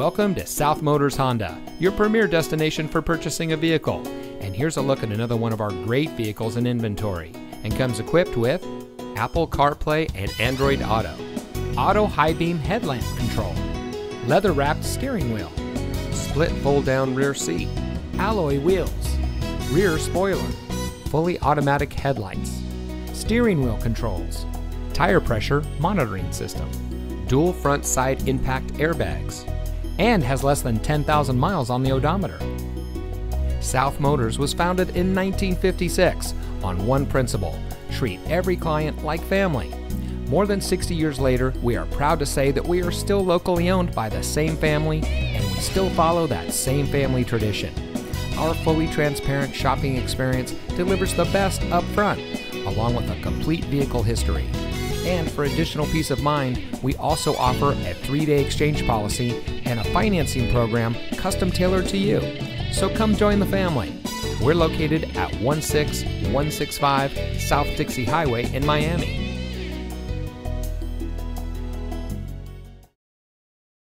Welcome to South Motors Honda, your premier destination for purchasing a vehicle. And here's a look at another one of our great vehicles in inventory, and comes equipped with Apple CarPlay and Android Auto, auto high beam headlamp control, leather wrapped steering wheel, split fold down rear seat, alloy wheels, rear spoiler, fully automatic headlights, steering wheel controls, tire pressure monitoring system, dual front side impact airbags, and has less than 10,000 miles on the odometer. South Motors was founded in 1956 on one principle: treat every client like family. More than 60 years later, we are proud to say that we are still locally owned by the same family, and we still follow that same family tradition. Our fully transparent shopping experience delivers the best up front, along with a complete vehicle history. And for additional peace of mind, we also offer a 3-day exchange policy and a financing program custom tailored to you. So come join the family. We're located at 16165 South Dixie Highway in Miami.